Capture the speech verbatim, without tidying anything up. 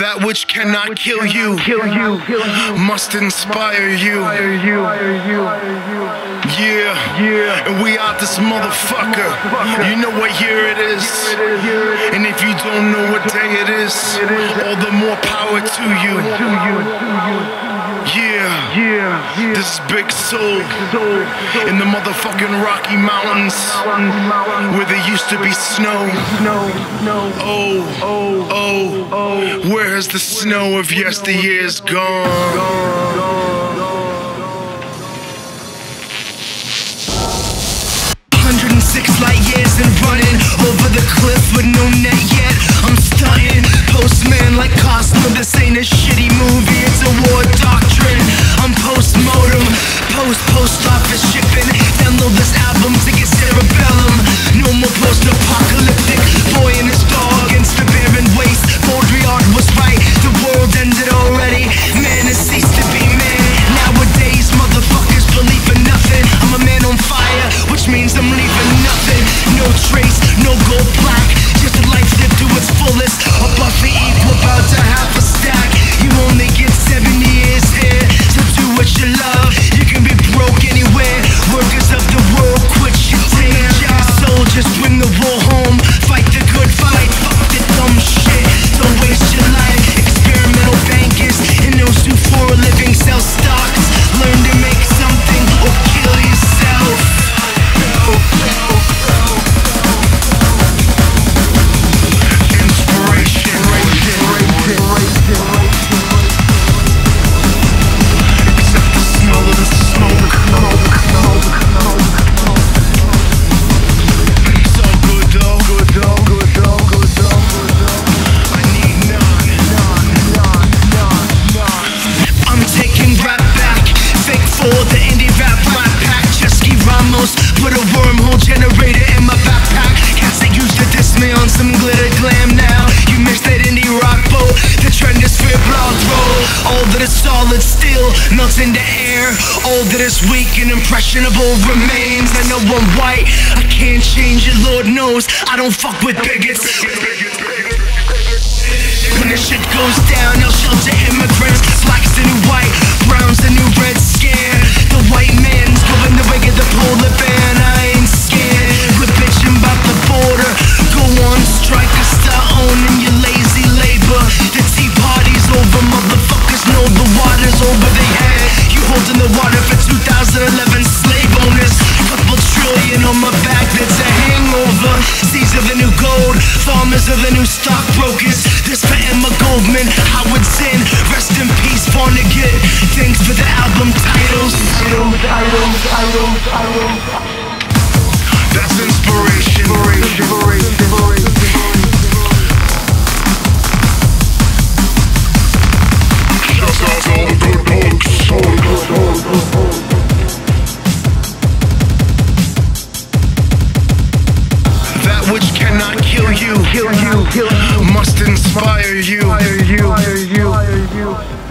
That which cannot, that which kill, cannot you, kill, you, kill you must inspire you. Yeah, yeah. And we out this motherfucker. You know what year it is. And if you don't know what day it is, all the more power to you. Yeah, yeah. This big soul in the motherfucking Rocky Mountains where there used to be snow. Oh, oh, oh, oh. Where has the snow of yesteryears gone? one hundred six light years and running over the cliff with no net yet. I'm stunning, postman like Costner. This ain't a shitty movie, it's a war doctrine. I'm post-mortem, post-post office shipping. Download this album to get cerebellum. No more post-apocalyptic boy and his dog and forbearing waste. Baudrillard art was right, the world ended already. Man has ceased to be man. Nowadays motherfuckers believe in nothing. I'm a man on fire, which means I'm leaving nothing. No trace, no gold plaque, just a life lived to its fullest. A buffet equal about to half a stack. You only get seven years here, so do what you love. You can be broke anywhere. Workers of the world, quit your damn job. Soldiers, bring the war home. Fight the good fight, fuck the dumb shit. Don't waste your life. Experimental bankers and those who for a living sell stocks. Learn to make something or kill yourself. Inspiration, except the smell of the smoke. It's all good though, good though, good though, good though. I need none, none, none, none, none. I'm taking rap back, fake for the indie rap rap pack. Chesky Ramos put a wormhole generator in my backpack. Cats that used to diss me on some glitter glam now. You missed that indie rock boat. The trend is for blood roll. All that is solid still melts into air. All that is weak and impressionable remains. I know I'm white, I can't change it, Lord knows. I don't fuck with bigots. When this shit goes down, I'll shelter immigrants. Black's the new white, brown's the new red skin. The white man's going the way of the polar bear. I ain't scared. Quit bitching about the border. Go on strike or start owning your lazy labor. The tea party's over, motherfuckers know the water's over their head. You holding the water for two thousand eleven slave owners. Couple trillion on my back, that's a hangover. Seeds of the new gold, farmers of the new stockbrokers. This for Emma Goldman, Howard Zinn. Rest in peace, Barnegat. Thanks for the album titles. That's inspiration. Shout out to all the good folks. All the good, all the good folks. That which cannot kill you, kill you, kill you must inspire you. Inspire you. Inspire you.